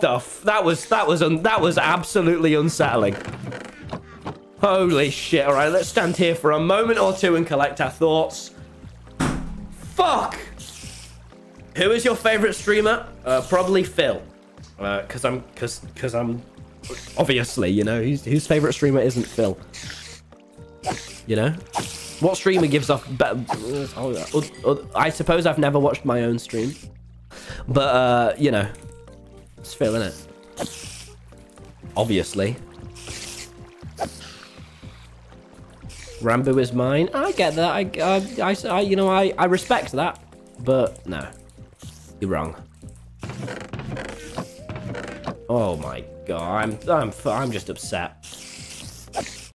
the f— that was absolutely unsettling. Holy shit. All right, let's stand here for a moment or two and collect our thoughts. Fuck. Who is your favorite streamer? Probably Phil, because I'm obviously, you know, whose favorite streamer isn't Phil? You know, what streamer gives off better? I suppose I've never watched my own stream, but you know, it's Phil, isn't it? Obviously. Ranboo is mine. I get that. I you know, I respect that, but no, you're wrong. Oh my god, I'm just upset.